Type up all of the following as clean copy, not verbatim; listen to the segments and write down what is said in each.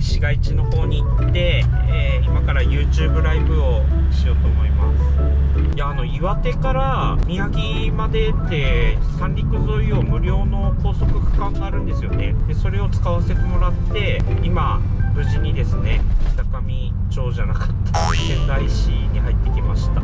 市街地の方に行って、今から YouTube ライブをしようと思います。いや、岩手から宮城までって三陸沿いを無料の高速区間があるんですよね。でそれを使わせてもらって、今無事にですね、北上町じゃなかった仙台市に入ってきました。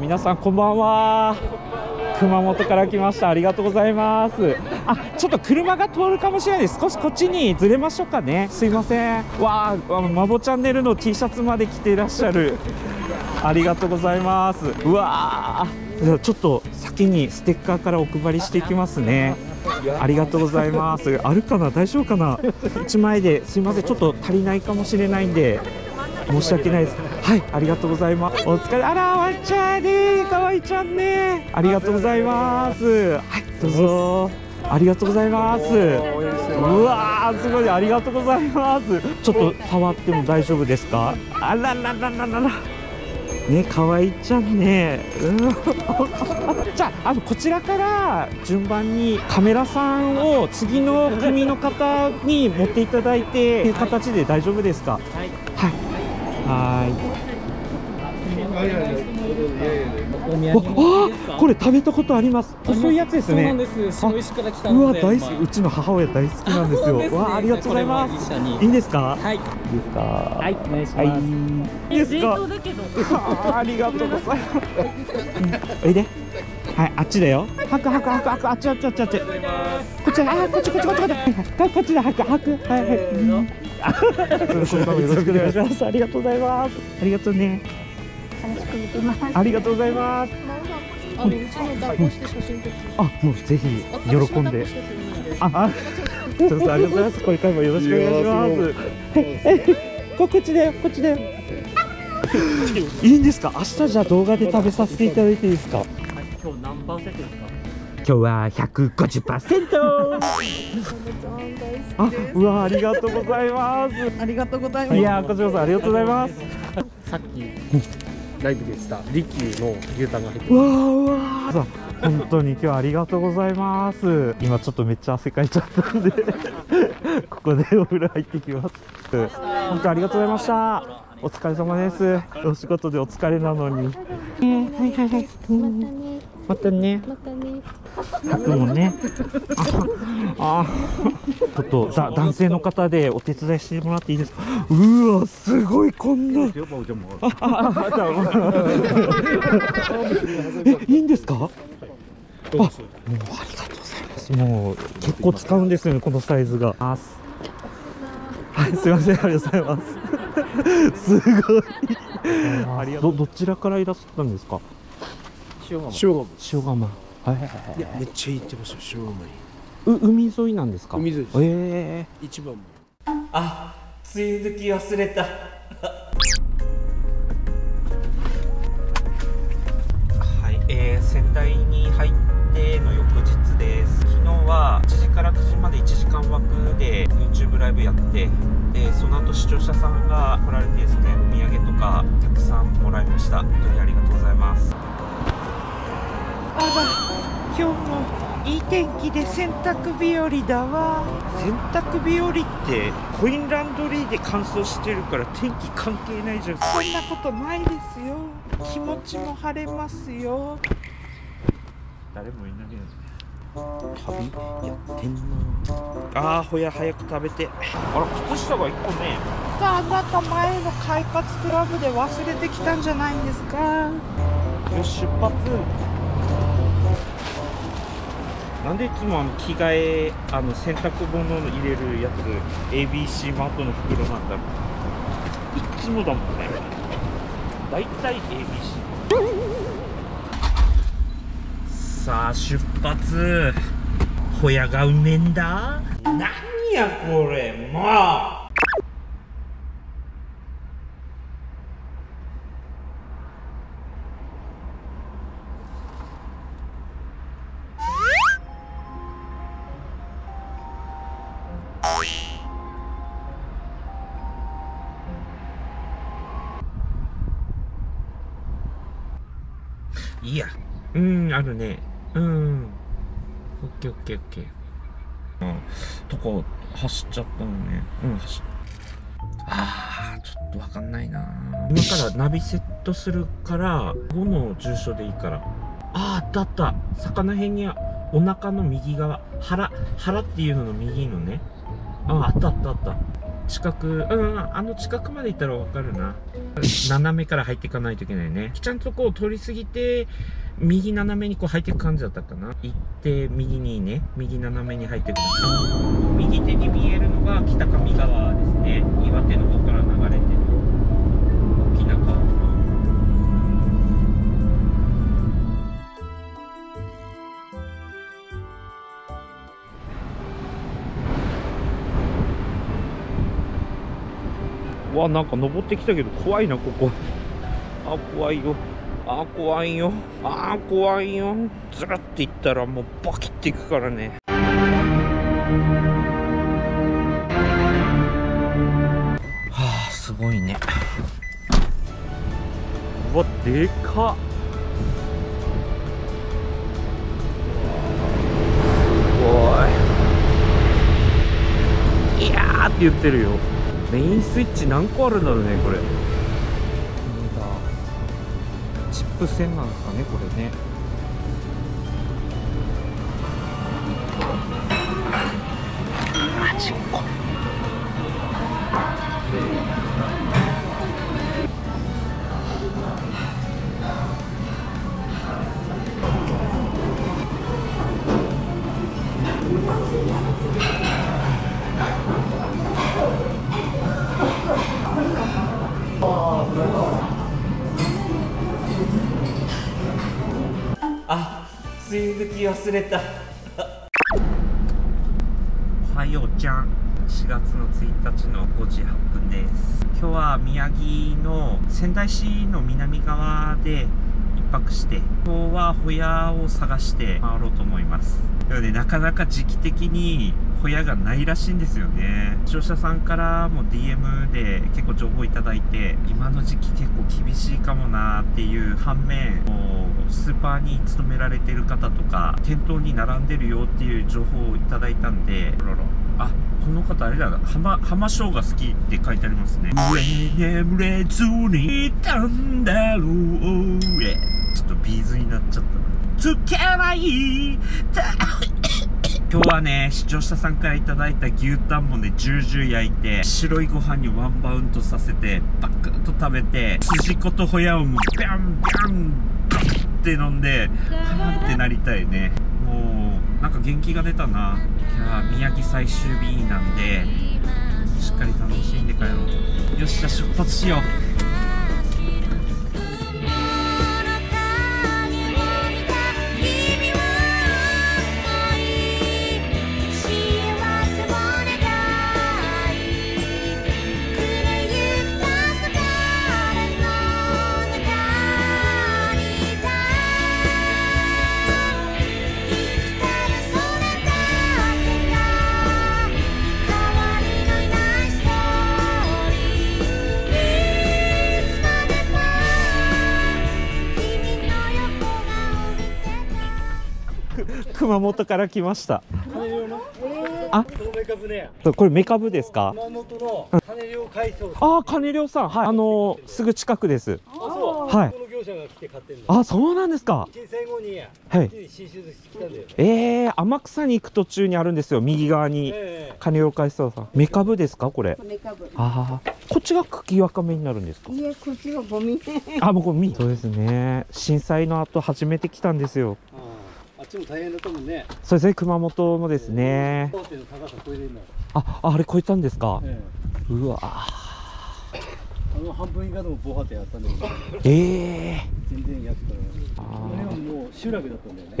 皆さんこんばんは。熊本から来ました。ありがとうございます。ちょっと車が通るかもしれないです。少しこっちにずれましょうかね。すいません。わあ、マボチャンネルの T シャツまで着ていらっしゃる。ありがとうございます。うわあ、ちょっと先にステッカーからお配りしていきますね。ありがとうございます。あるかな、大丈夫かな。1枚で、すいません、ちょっと足りないかもしれないんで申し訳ないです。はい、ありがとうございます。お疲れ。あら、ワンちゃんね、かわいちゃんね。ありがとうございます。はい、どうぞ。ありがとうございます。うわー、すごい、ありがとうございます。ちょっと触っても大丈夫ですか。あらららららら。ね、かわいちゃんね。じゃあ、こちらから順番にカメラさんを次の組の方に持っていただいて、いう形で大丈夫ですか。はい。はい。はい。これ食べたことあります。細いやつですね。白石から来たので。うわ、大好き。うちの母親大好きなんですよ。わあ、ありがとうございます。いいですか。はい。いいですか。はい、お願いします。いいですか。ありがとうございます。おいで。はい、あっちだよ。はくはくはくはく、あっちあっちあっちあっち。こっち、あ、こっちこっちこっちこっち。こっちだ、はくはく、はいはい。よろしくお願いします。ありがとうございます。ありがとうね。ありがとうございます。あ、もうぜひ喜んで。あ、そうそう、ありがとうございます。これからもよろしくお願いします。こっちで、こっちで。いいんですか。明日じゃ動画で食べさせていただいていいですか。今日何%ですか。今日は 150%。 あ、うわ、ありがとうございます。ありがとうございます。いや、こちらこそありがとうございます。さっきライブでしたリキューの牛タンが入ってます。うわー、本当に今日はありがとうございます。今ちょっとめっちゃ汗かいちゃったんでここでお風呂入ってきます。本当ありがとうございました。お疲れ様です。お仕事でお疲れなのに。はいはいはい。またね。またね。僕もね。ちょっと男性の方でお手伝いしてもらっていいですか。うわ、すごい、こんな。いいんですか。もうありがとうございます。もう結構使うんですよね、このサイズが。はい、すみません、ありがとうございます。すごい。どちらからいらっしゃったんですか。塩釜。はい。いや、めっちゃ行ってました、塩釜に。海沿いなんですか。海沿いです。一番も。あ、梅雨時忘れた。はい、仙台に入っての翌日です。昨日は8時から9時まで1時間枠で YouTube ライブやって。でその後視聴者さんが来られてですね、お土産とかたくさんもらいました。本当にありがとうございます。あら、今日もいい天気で洗濯日和だわ。洗濯日和ってコインランドリーで乾燥してるから天気関係ないじゃん。そんなことないですよ。気持ちも晴れますよ。誰もいないよ。旅やってんなあ。ほや、早く食べて。あら、靴下が1個ね。あなた、前の快活クラブで忘れてきたんじゃないんですか。よし、出発。なんでいつも着替え、洗濯物の入れるやつ ABC マートの袋なんだろう。いつもだもんね、だいたい ABC。さあ、出発。ホヤがうめんだ。なんやこれ、もう。いいや。あるね。オッケーオッケーオッケー。とこ走っちゃったのね。ちょっとわかんないな。今からナビセットするから、5の住所でいいから。あったあった。魚辺にお腹の右側。腹っていうのの右のね。あったあったあった。近く、あの近くまで行ったらわかるな。斜めから入っていかないといけないね。ちゃんとこう通り過ぎて、右斜めにこう入っていく感じだったかな。行って、右にね、右斜めに入っていく。右手に見えるのが北上川ですね。岩手の方から流れてる大きな川。わ、なんか登ってきたけど怖いな、ここ。怖いよ。怖いよ。怖いよ。ずらっていったらもうバキっていくからね。すごいね。うわ、でかっ。すごい。いやーって言ってるよ。メインスイッチ何個あるんだろうね、これ。なんだチップ線なんですかね、これね。8個。水拭き忘れたおはようちゃん。4月の1日の5時8分です。今日は宮城の仙台市の南側で1泊して、今日はホヤを探して回ろうと思います。でもね、なかなか時期的にホヤがないらしいんですよね。視聴者さんからも DM で結構情報いただいて、今の時期結構厳しいかもなーっていう反面、スーパーに勤められてる方とか店頭に並んでるよっていう情報をいただいたんで、この方あれだな、浜生姜好きって書いてありますね。眠れずにいたんだろう。ちょっとビーズになっちゃった。つけない今日はね、視聴者さんからいただいた牛タンもね、ジュージュー焼いて、白いご飯にワンバウンドさせて、バクッと食べて、筋子とホヤをビャンビャンって飲んで、はーってなりたいね。もう、なんか元気が出たな。いやー、宮城最終日なんで、しっかり楽しんで帰ろう。よっしゃ、出発しよう。熊本から来ました。これメカブですか？熊本の金漁海藻。金漁さん、はい、すぐ近くです。はい。そうなんですか。はい。天草に行く途中にあるんですよ。右側に金漁海藻さん。メカブですか、これ？こっちが茎わかめになるんですか？いや、こっちがゴミ。もうゴミ。そうですね。震災の後初めて来たんですよ。あっちも大変だったもんね。そうですね、熊本もですね。あれ超えたんですか。うわ。半分以下でも防波堤あったんだけど。全然やったから。これはもう集落だったんだよね。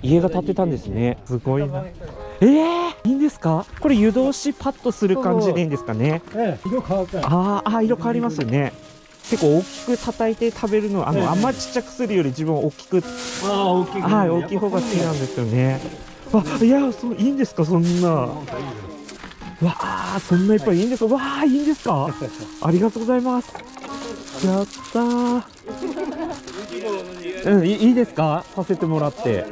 家が建ってたんですね。すごいな。いいんですか。これ湯通しパッとする感じでいいんですかね。色変わった。色変わりますね。結構大きく叩いて食べるの、あんまりちっちゃくするより自分大きく、大きい方が好きなんですよね。いいんですか、そんな。そんないっぱいいいんですか。いいんですか。ありがとうございます。やったー。うん、いいですか、させてもらって。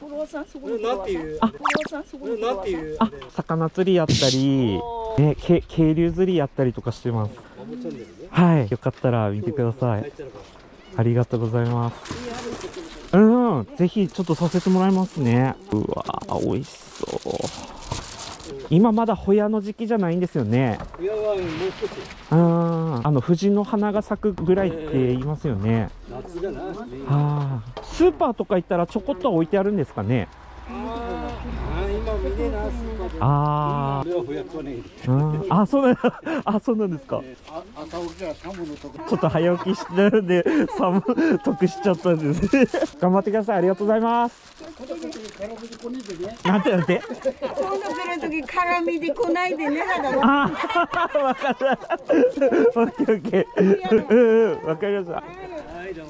あ、魚釣りやったり、ね、渓流釣りやったりとかしてます。はい、よかったら見てください。ありがとうございます。うん、ぜひちょっとさせてもらいますね。うわー、美味しそう。今まだホヤの時期じゃないんですよね。藤の花が咲くぐらいって言いますよね。ああ、スーパーとか行ったらちょこっと置いてあるんですかね。ああ、そうなんあ、そうなんですか。ちょっと早起きしてるんで寒得しちゃったんです頑張ってください。ありがとうございます。なんてなんて今度来る時絡みで来ないでね。ああ、わかった。オッケーオッケー。うん、わかりました。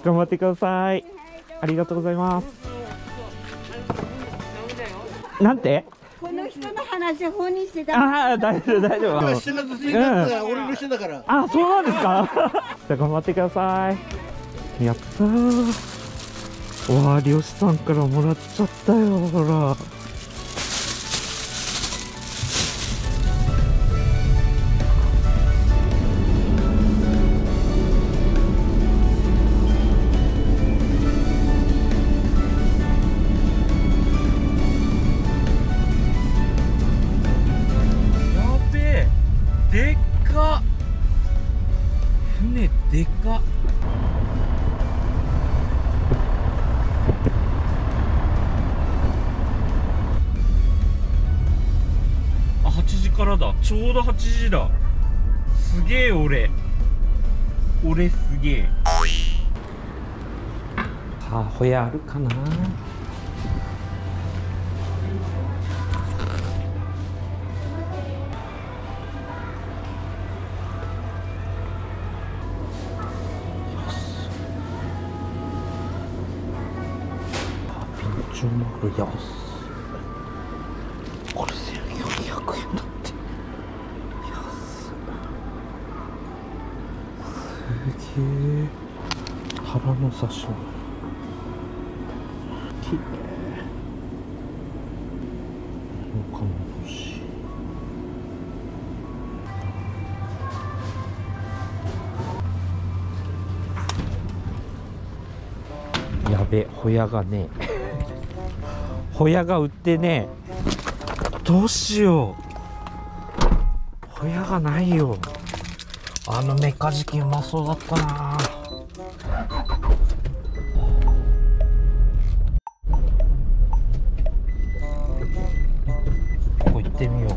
頑張ってください。ありがとうございます。なんて？この人の話を本にしてた。ああ、大丈夫大丈夫。俺の人だから。あ、そうなんですか。じゃあ頑張ってください。やったー。わあ、漁師さんからもらっちゃったよ、ほら。でっか。あ、8時からだ。ちょうど8時だ。すげえ俺。俺すげえ。さあ、ホヤあるかな。これ安い。これ1400円だって。安い。すげえ。腹の刺し身。きれい。おかも欲しい。やべ、ホヤがねえ。ホヤが売ってね、どうしよう。ホヤがないよ。あのメカジキうまそうだったな。ここ行ってみよう。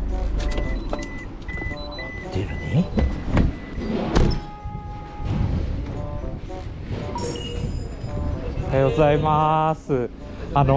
出るね。おはようございます。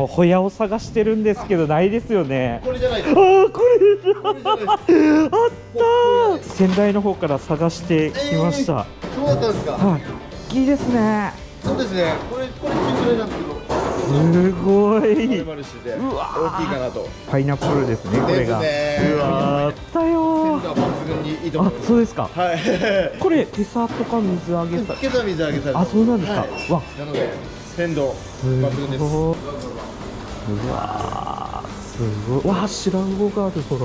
ホヤを探してるんですけどないですよね。これじゃないです。ああ、これだ。あったー。仙台の方から探してきました。そうだったんですか。はい。大きいですね。そうですね。これ近所なんですけど。すごい。うわー。大きいかなと。パイナップルですね。これが。うわー。あったよー。あ、そうですか。はい。これ今朝とか水揚げされた。今朝水揚げされた。あ、そうなんですか。わ。なので。鮮度抜群です。うわー、すごい。わあ、白魚がある、ほら。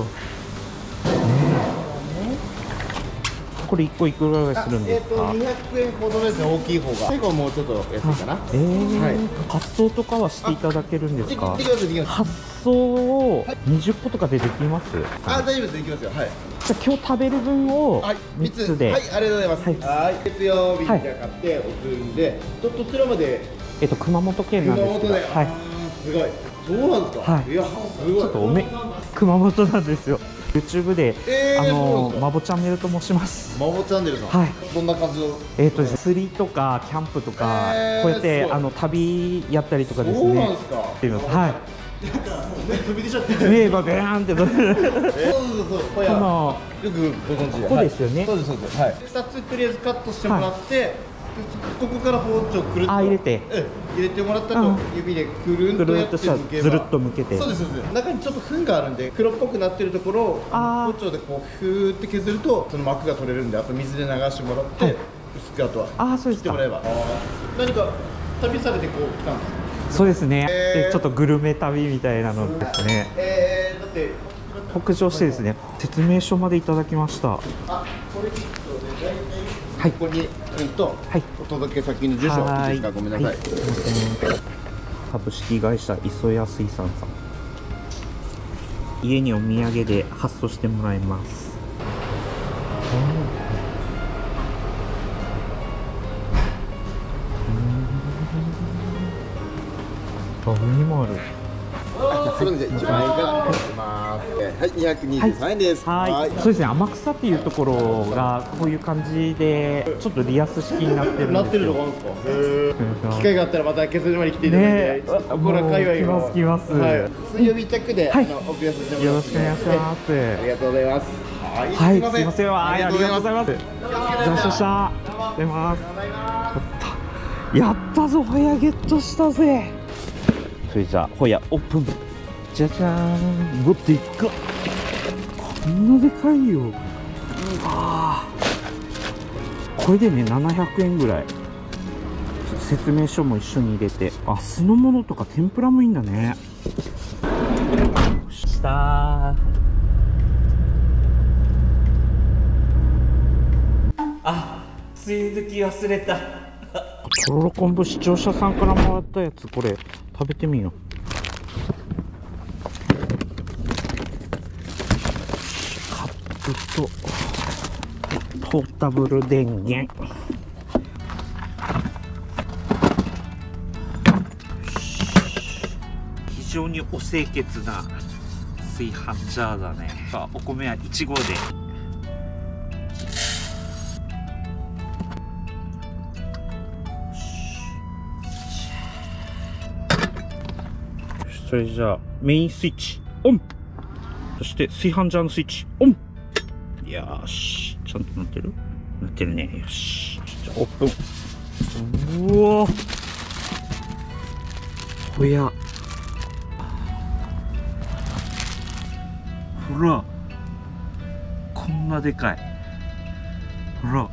これ一個いくらぐらいするんですか。200円ほどですね、大きい方が。最後もうちょっと安いかな。発送とかはしていただけるんですか。発送を20個とかでできます。あ、大丈夫です、できますよ。はい。じゃあ今日食べる分を3つで。はい、ありがとうございます。はい、月曜日に買って送るんで、どちらまで。熊本県なんですけど。はい。すごい。そうなんですか。はい。いや、すごい。ちょっと熊本なんですよ。YouTube で、マボチャンネルと申します。マボチャンネルさん。はい。どんな感じの。釣りとかキャンプとか、こうやって旅やったりとかですね。そうなんですか。っていうの。はい。なんか目飛び出ちゃって。目がガーンって。そう。よくご存知で。ここですよね。そうですそうです。はい。2つとりあえずカットしてもらって。ここから包丁くるっと入れてもらったと、指でくるんとやってずるっと向けて。そうです、中にちょっと糞があるんで黒っぽくなってるところを包丁でこうふーって削るとその膜が取れるんで、あと水で流してもらって薄くあとは切ってもらえば。何か旅されてこう来たんですか。そうですね、ちょっとグルメ旅みたいなのですね、北上してですね、説明書までいただきました。あ、これちょっとね、大体はい、ここに、はい、お届け先の住所いいですか、ごめんなさい。株式会社磯谷水産さん、家にお土産で発送してもらいます。あ、海もある。それで1万円からします。はい、223円です。はい、そうですね、天草っていうところがこういう感じでちょっとリアス式になってるんですよ。なってるのがあるんですか。機会があったらまた削りまで来ていただいて、ここら界隈も来ます。水曜日チェックで送りさせてもらいます。よろしくお願いします。ありがとうございます。はい、すいません、ありがとうございます。やったぞ、ホヤゲットしたぜ。それじゃあ、ホヤオープン。じゃじゃーん、持っていくか。こんなでかいよ。あー、これでね、700円ぐらい。説明書も一緒に入れて。あ、酢の物とか天ぷらもいいんだね。したー。あ、梅雨時忘れた。とろろ昆布、視聴者さんからもらったやつ、これ食べてみよう。カップとポータブル電源。非常にお清潔な炊飯ジャーだね。お米は1合で。それじゃあ、メインスイッチオン、そして炊飯ジャーのスイッチオン。よし、ちゃんとなってる、なってるね。よし、じゃあオープン。うわ、ほや、ほら、こんなでかい。ほら、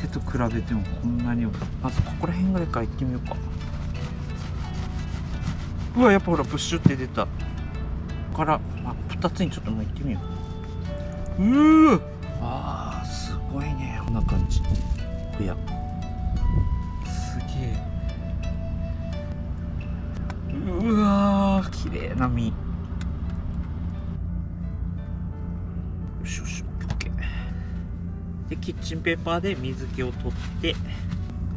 手と比べてもこんなに。まずここら辺ぐらいからいってみようか。うわ、やっぱほら、プッシュって出た。ここから、まあ、2つにちょっと巻いてみよう。あー、すごいね、こんな感じ。いや、すげえ。うわー、綺麗な身。よしよし、OK。で、キッチンペーパーで水気を取って、よ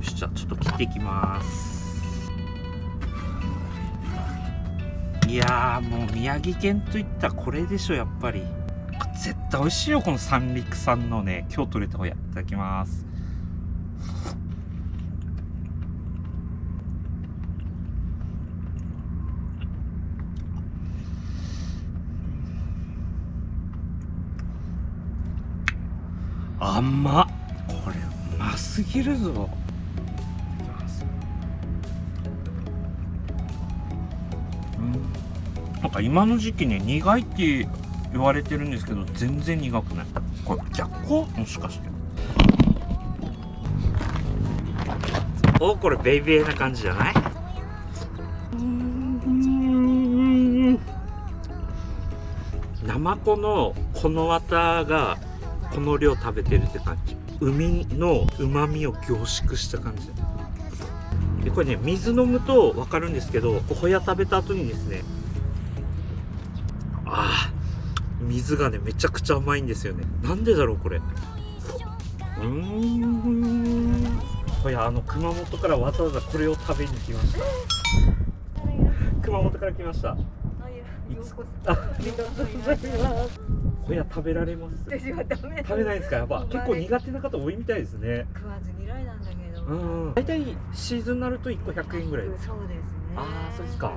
し、じゃあちょっと切っていきます。いやー、もう宮城県といったらこれでしょ、やっぱり。絶対美味しいよ、この三陸産のね、今日取れたホヤ。いただきます。甘っ、これうますぎるぞ。なんか今の時期ね、苦いって言われてるんですけど、全然苦くない。これ逆光？もしかして。お、これベイベーな感じじゃない？ナマコのこのわたがこの量食べてるって感じ。海の旨味を凝縮した感じ。で、これね、水飲むと分かるんですけど、ホヤ食べた後にですね、あー、水がね、めちゃくちゃ甘いんですよね。なんでだろう、これ。ホヤ、熊本からわざわざこれを食べに来ました。熊本から来ました。ありがとうございます。ホヤ食べられます？食べないですか。やっぱ結構苦手な方多いみたいですね。食わず嫌いなんだけど、大体シーズンになると1個100円ぐらいです。そうですね。ああ、そうですか。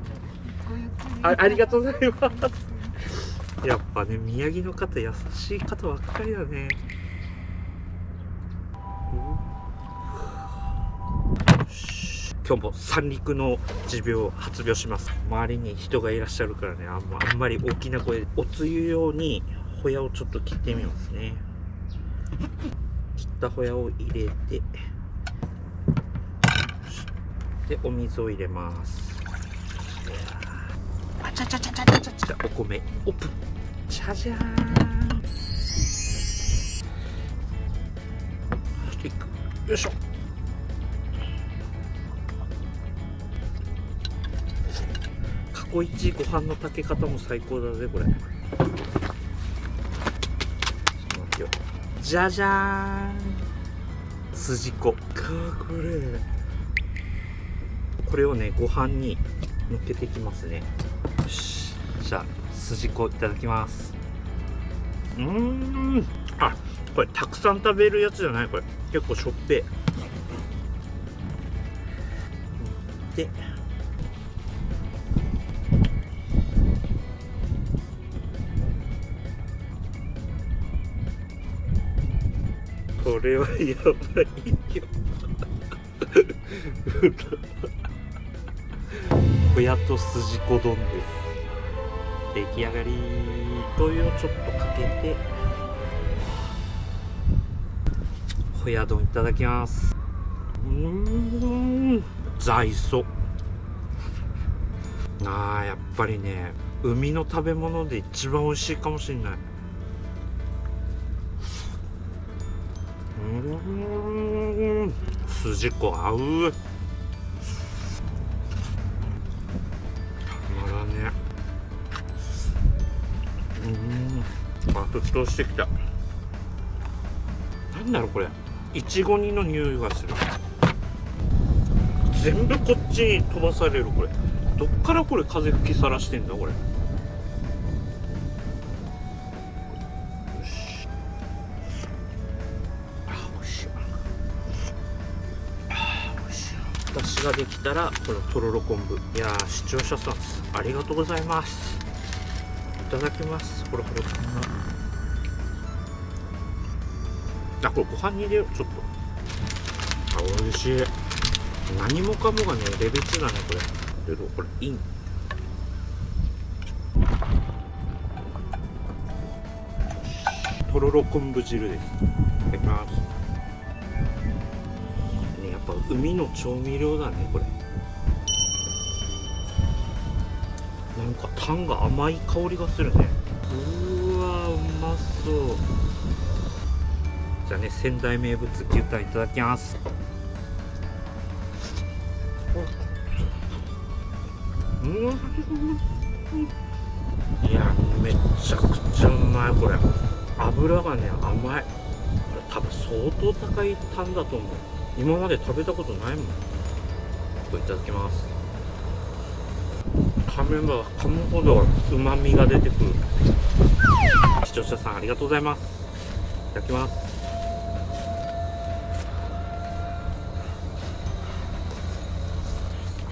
ありがとうございます。やっぱね、宮城の方、優しい方ばっかりだね。今日も三陸の持病発病します。周りに人がいらっしゃるからね、あんまり大きな声でおつゆ用にホヤをちょっと切ってみますね。切ったホヤを入れて。でお水を入れます。あちゃちゃちゃちゃちゃちゃ、お米オープン。じゃじゃーん、スティック、よいしょ。過去一ご飯の炊け方も最高だぜこれ。ちょっと待ってよ、じゃじゃーん、すじこか、これこれをねご飯にのっけていきますね。よし、じゃあすじこいただきます。うーん、あ、これたくさん食べるやつじゃない、これ結構しょっぺで、これはやばいよ親とすじこ丼です。出来上がり。醤油をちょっとかけてホヤ丼いただきます。うーん、在所あー、やっぱりね海の食べ物で一番美味しいかもしれない。うん、すじこ合う。沸騰してきた。なんだろうこれ、いちご煮の匂いがする。全部こっちに飛ばされる。これどっからこれ風吹きさらしてんだこれ。よし、あ、おいしい、あ、おいしい。私ができたらこのとろろ昆布。いやー、視聴者さんありがとうございます。いただきます。ほらほら、あ、これご飯に入れよう、ちょっと。あ、美味しい。何もかもがねレベチだねこれ。これイン。とろろ昆布汁です。いただきます。ね、やっぱ海の調味料だねこれ。なんかタンが甘い香りがするね。うわ、うまそう。じゃあね、仙台名物牛タンいただきます。うん、いやめちゃくちゃうまいこれ。脂がね甘い。これ多分相当高いタンだと思う。今まで食べたことないもん。いただきます。噛めば噛むほどうまみが出てくる。視聴者さんありがとうございます。いただきます。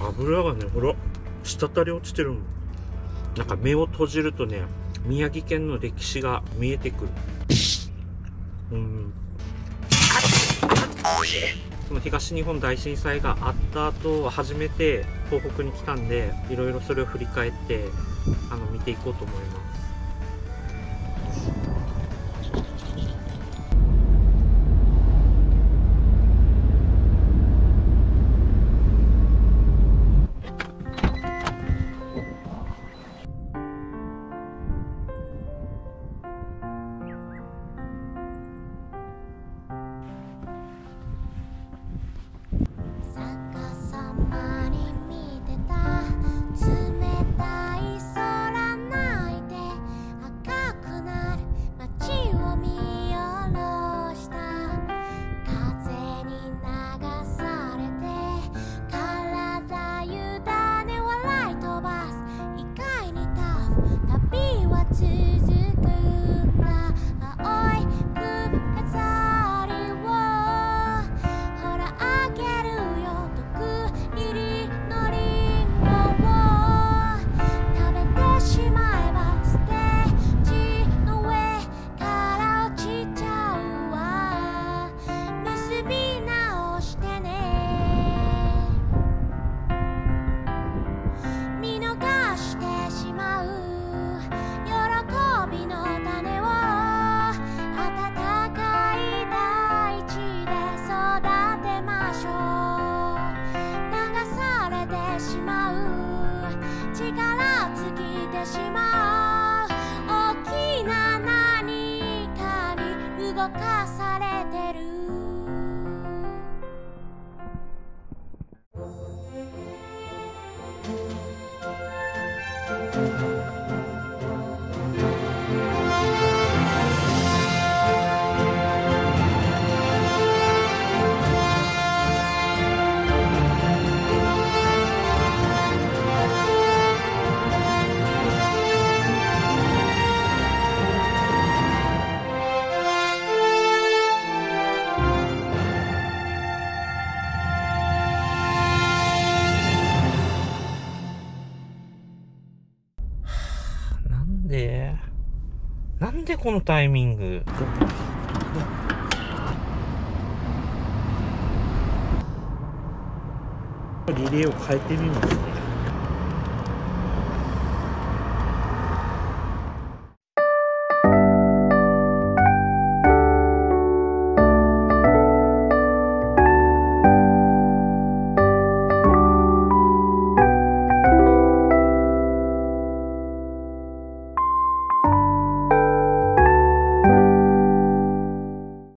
油がね、ほら滴り落ちてる。なんか目を閉じるとね、宮城県の歴史が見えてくる。うん、東日本大震災があった後、初めて東北に来たんで、いろいろそれを振り返って見ていこうと思います。しまう、力尽きてしまう、大きな何かに動かされてる。なんでこのタイミング。リレーを変えてみますね。